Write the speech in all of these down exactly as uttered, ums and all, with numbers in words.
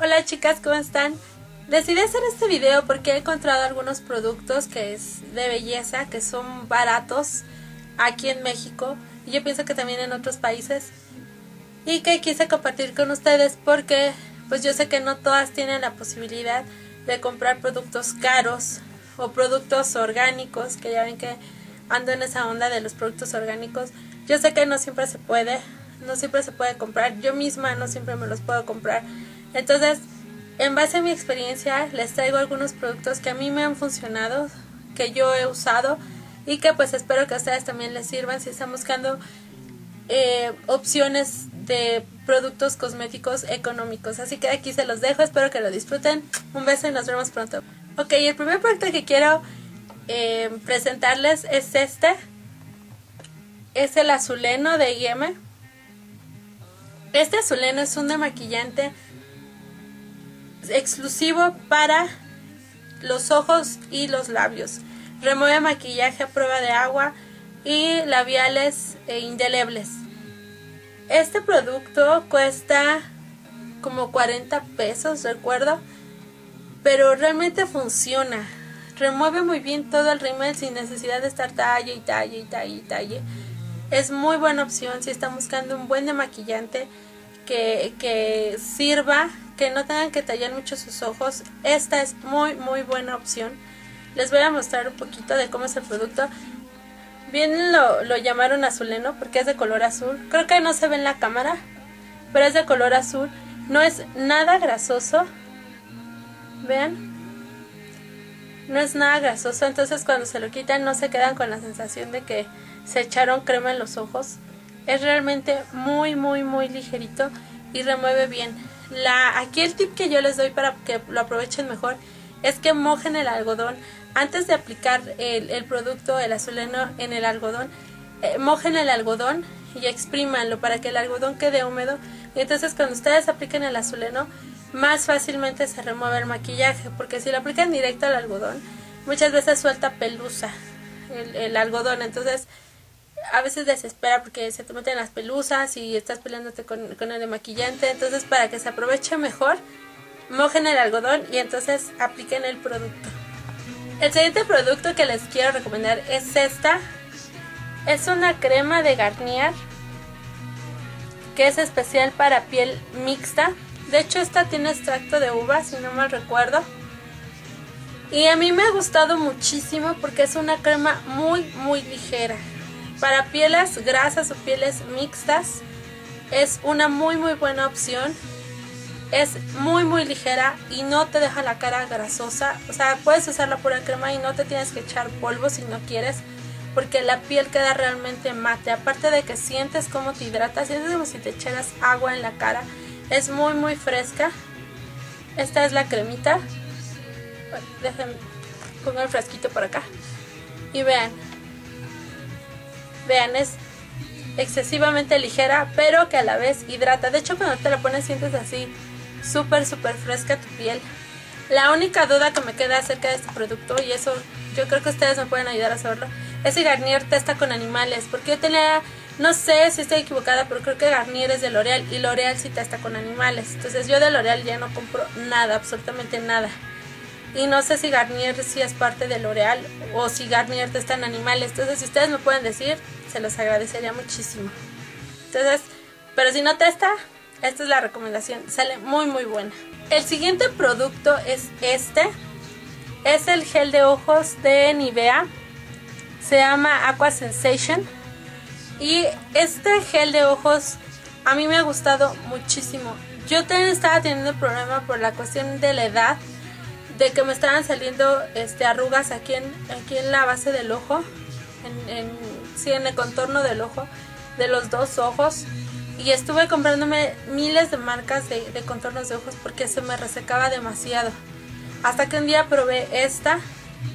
Hola chicas, ¿cómo están? Decidí hacer este video porque he encontrado algunos productos que es de belleza, que son baratos aquí en México y yo pienso que también en otros países, y que quise compartir con ustedes porque pues yo sé que no todas tienen la posibilidad de comprar productos caros o productos orgánicos, que ya ven que ando en esa onda de los productos orgánicos. Yo sé que no siempre se puede, no siempre se puede comprar, yo misma no siempre me los puedo comprar. Entonces, en base a mi experiencia, les traigo algunos productos que a mí me han funcionado, que yo he usado y que pues espero que a ustedes también les sirvan si están buscando eh, opciones de productos cosméticos económicos. Así que aquí se los dejo, espero que lo disfruten. Un beso y nos vemos pronto. Ok, el primer producto que quiero eh, presentarles es este. Es el Azuleno de I M. Este Azuleno es un demaquillante exclusivo para los ojos y los labios. Remueve maquillaje a prueba de agua y labiales e indelebles. Este producto cuesta como cuarenta pesos, recuerdo, pero realmente funciona. Remueve muy bien todo el rímel sin necesidad de estar talle y talle y talle y talle. Es muy buena opción si están buscando un buen demaquillante que, que sirva, que no tengan que tallar mucho sus ojos. Esta es muy muy buena opción. Les voy a mostrar un poquito de cómo es el producto. Bien lo, lo llamaron Azuleno porque es de color azul. Creo que no se ve en la cámara, pero es de color azul. No es nada grasoso. Vean. No es nada grasoso, entonces cuando se lo quitan no se quedan con la sensación de que se echaron crema en los ojos. Es realmente muy muy muy ligerito y remueve bien. La, aquí el tip que yo les doy para que lo aprovechen mejor es que mojen el algodón antes de aplicar el, el producto, el Azuleno, en el algodón. eh, mojen el algodón y exprímanlo para que el algodón quede húmedo, y entonces cuando ustedes apliquen el Azuleno más fácilmente se remueve el maquillaje, porque si lo aplican directo al algodón muchas veces suelta pelusa el, el algodón, entonces a veces desespera porque se te meten las pelusas y estás peleándote con, con el demaquillante. Entonces, para que se aproveche mejor, mojen el algodón y entonces apliquen el producto. El siguiente producto que les quiero recomendar es esta. Es una crema de Garnier que es especial para piel mixta. De hecho, esta tiene extracto de uva, si no mal recuerdo. Y a mí me ha gustado muchísimo porque es una crema muy, muy ligera. Para pieles grasas o pieles mixtas es una muy muy buena opción. Es muy muy ligera y no te deja la cara grasosa. O sea, puedes usar la pura crema y no te tienes que echar polvo si no quieres, porque la piel queda realmente mate. Aparte de que sientes como te hidratas, sientes como si te echaras agua en la cara. Es muy muy fresca. Esta es la cremita. Déjenme pongo el frasquito por acá. Y vean. Vean, es excesivamente ligera, pero que a la vez hidrata. De hecho, cuando te la pones sientes así súper, súper fresca tu piel. La única duda que me queda acerca de este producto, y eso yo creo que ustedes me pueden ayudar a saberlo, es si Garnier testa con animales. Porque yo tenía, no sé si estoy equivocada, pero creo que Garnier es de L'Oreal y L'Oreal sí testa con animales. Entonces yo de L'Oreal ya no compro nada, absolutamente nada. Y no sé si Garnier sí es parte de L'Oreal o si Garnier testa en animales. Entonces, si ustedes me pueden decir, se los agradecería muchísimo. Entonces, pero si no testa, esta es la recomendación. Sale muy, muy buena. El siguiente producto es este. Es el gel de ojos de Nivea. Se llama Aqua Sensation. Y este gel de ojos a mí me ha gustado muchísimo. Yo también estaba teniendo problema por la cuestión de la edad, de que me estaban saliendo este, arrugas aquí en, aquí en la base del ojo, en, en, sí, en el contorno del ojo, de los dos ojos, y estuve comprándome miles de marcas de, de contornos de ojos porque se me resecaba demasiado, hasta que un día probé esta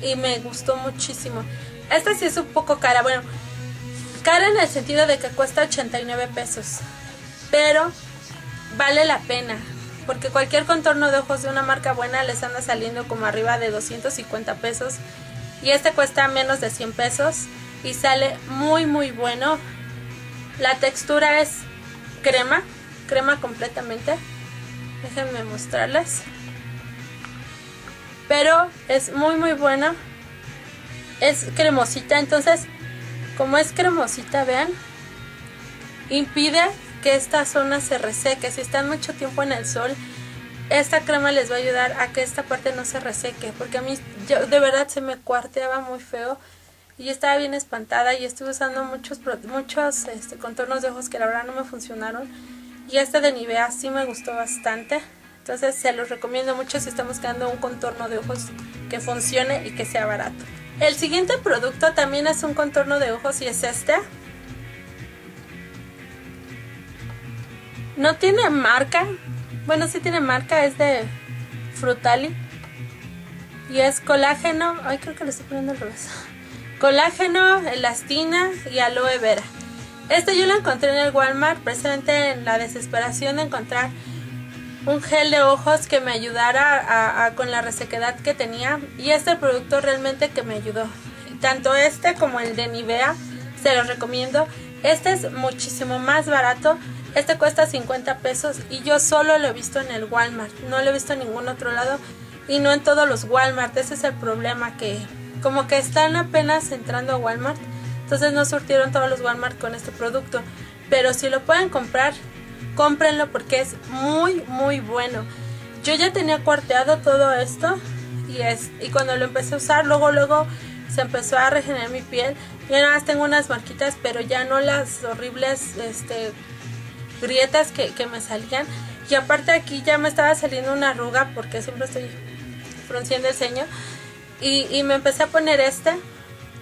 y me gustó muchísimo. Esta sí es un poco cara, bueno, cara en el sentido de que cuesta ochenta y nueve pesos, pero vale la pena, porque cualquier contorno de ojos de una marca buena les anda saliendo como arriba de doscientos cincuenta pesos. Y este cuesta menos de cien pesos y sale muy muy bueno. La textura es crema, crema completamente. Déjenme mostrarlas. Pero es muy muy buena. Es cremosita, entonces como es cremosita, vean, impide que esta zona se reseque. Si están mucho tiempo en el sol, esta crema les va a ayudar a que esta parte no se reseque, porque a mí yo, de verdad se me cuarteaba muy feo y estaba bien espantada y estuve usando muchos muchos este, contornos de ojos que la verdad no me funcionaron, y esta de Nivea sí me gustó bastante. Entonces se los recomiendo mucho si están buscando un contorno de ojos que funcione y que sea barato. El siguiente producto también es un contorno de ojos y es este. No tiene marca. Bueno, sí tiene marca, es de Frutali. Y es colágeno. Ay, creo que lo estoy poniendo al revés. Colágeno, elastina y aloe vera. Este yo lo encontré en el Walmart, precisamente en la desesperación de encontrar un gel de ojos que me ayudara a, a, con la resequedad que tenía. Y este producto realmente que me ayudó. Tanto este como el de Nivea, se los recomiendo. Este es muchísimo más barato. Este cuesta cincuenta pesos y yo solo lo he visto en el Walmart, no lo he visto en ningún otro lado y no en todos los Walmart. Ese es el problema, que como que están apenas entrando a Walmart, entonces no surtieron todos los Walmart con este producto. Pero si lo pueden comprar, cómprenlo porque es muy muy bueno. Yo ya tenía cuarteado todo esto y, es, y cuando lo empecé a usar, luego luego se empezó a regenerar mi piel. Yo nada más tengo unas marquitas, pero ya no las horribles este... grietas que, que me salían. Y aparte aquí ya me estaba saliendo una arruga porque siempre estoy frunciendo el ceño, y, y me empecé a poner este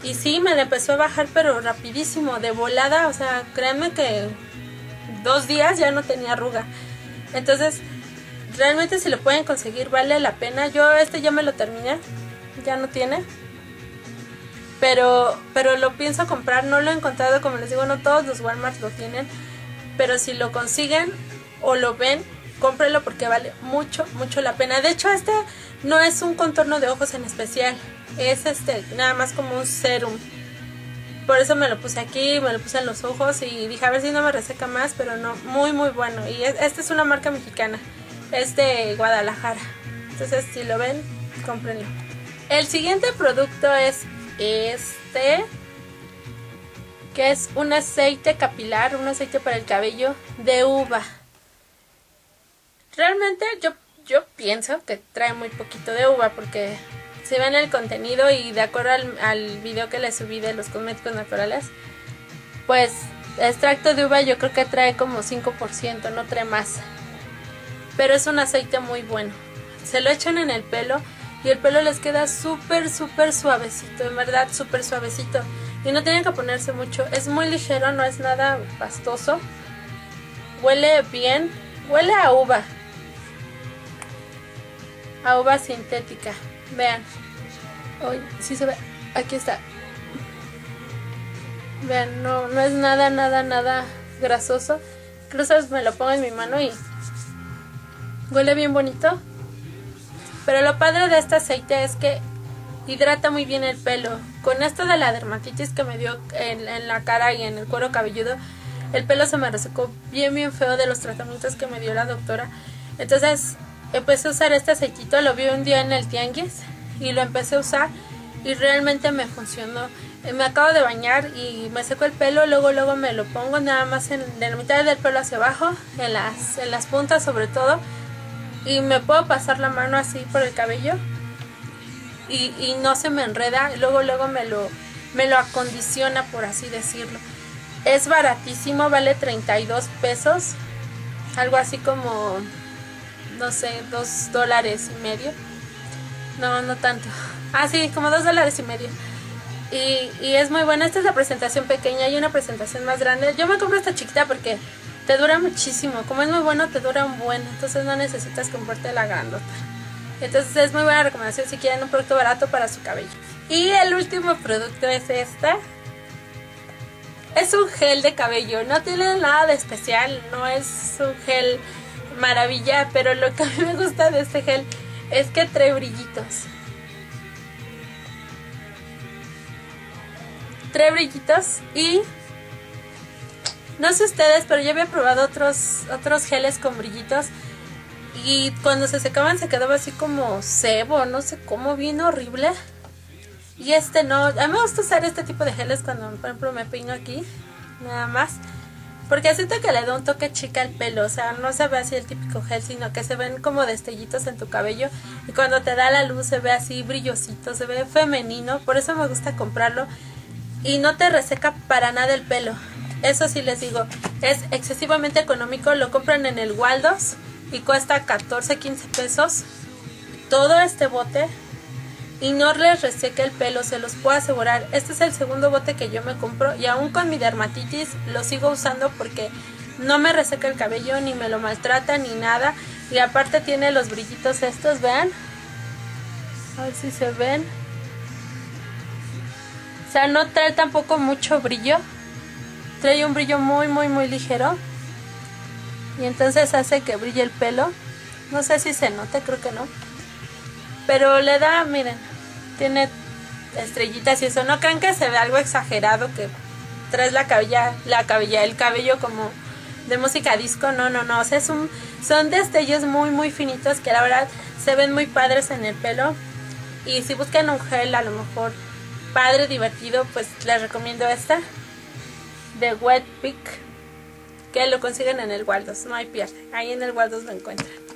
y sí, me la empezó a bajar pero rapidísimo, de volada. O sea, créanme que dos días ya no tenía arruga. Entonces realmente si lo pueden conseguir vale la pena. Yo este ya me lo terminé, ya no tiene, pero, pero lo pienso comprar. No lo he encontrado, como les digo, no todos los Walmart lo tienen. Pero si lo consiguen o lo ven, cómprenlo porque vale mucho, mucho la pena. De hecho, este no es un contorno de ojos en especial. Es este nada más como un serum. Por eso me lo puse aquí, me lo puse en los ojos y dije a ver si no me reseca más. Pero no, muy, muy bueno. Y es, esta es una marca mexicana. Es de Guadalajara. Entonces, si lo ven, cómprenlo. El siguiente producto es este, que es un aceite capilar, un aceite para el cabello de uva. Realmente yo, yo pienso que trae muy poquito de uva, porque si ven el contenido y de acuerdo al, al video que les subí de los cosméticos naturales, pues extracto de uva yo creo que trae como cinco por ciento, no trae más. Pero es un aceite muy bueno. Se lo echan en el pelo y el pelo les queda súper, súper suavecito, en verdad, súper suavecito. Y no tienen que ponerse mucho, es muy ligero, no es nada pastoso. Huele bien, huele a uva. A uva sintética, vean. Uy, sí se ve, aquí está. Vean, no, no es nada, nada, nada grasoso. Incluso me lo pongo en mi mano y huele bien bonito. Pero lo padre de este aceite es que hidrata muy bien el pelo. Con esto de la dermatitis que me dio en, en la cara y en el cuero cabelludo, el pelo se me resecó bien bien feo de los tratamientos que me dio la doctora. Entonces empecé a usar este aceitito, lo vi un día en el Tiangüis y lo empecé a usar y realmente me funcionó. Me acabo de bañar y me seco el pelo, luego luego me lo pongo nada más en, en la mitad del pelo hacia abajo, en las, en las puntas sobre todo, y me puedo pasar la mano así por el cabello. Y, y no se me enreda, luego luego me lo, me lo acondiciona, por así decirlo. Es baratísimo, vale treinta y dos pesos, algo así como, no sé, dos dólares y medio. No, no tanto, así ah, como dos dólares y medio. Y, y es muy buena. Esta es la presentación pequeña y una presentación más grande. Yo me compro esta chiquita porque te dura muchísimo, como es muy bueno te dura un buen, entonces no necesitas comprarte la grandota. Entonces es muy buena recomendación si quieren un producto barato para su cabello. Y el último producto es esta. Es un gel de cabello, no tiene nada de especial, no es un gel maravilla, pero lo que a mí me gusta de este gel es que trae brillitos. Trae brillitos y no sé ustedes, pero yo había probado otros, otros geles con brillitos. Y cuando se secaban se quedaba así como sebo, no sé cómo, bien horrible. Y este no, a mí me gusta usar este tipo de geles cuando por ejemplo me peino aquí, nada más. Porque siento que le da un toque chica al pelo, o sea, no se ve así el típico gel, sino que se ven como destellitos en tu cabello. Y cuando te da la luz se ve así brillosito, se ve femenino, por eso me gusta comprarlo. Y no te reseca para nada el pelo, eso sí les digo, es excesivamente económico, lo compran en el Waldos y cuesta catorce, quince pesos todo este bote. Y no les reseca el pelo, se los puedo asegurar. Este es el segundo bote que yo me compro y aún con mi dermatitis lo sigo usando porque no me reseca el cabello, ni me lo maltrata, ni nada. Y aparte tiene los brillitos estos, vean. A ver si se ven. O sea, no trae tampoco mucho brillo. Trae un brillo muy, muy, muy ligero. Y entonces hace que brille el pelo. No sé si se nota, creo que no. Pero le da, miren, tiene estrellitas y eso. No crean que se ve algo exagerado, que traes la cabella, la cabella, el cabello como de música disco. No, no, no. O sea, es un, son destellos muy, muy finitos que la verdad se ven muy padres en el pelo. Y si buscan un gel a lo mejor padre, divertido, pues les recomiendo esta de Wet Peak, que lo consiguen en el Waldos. No hay pierde. Ahí en el Waldos lo encuentran.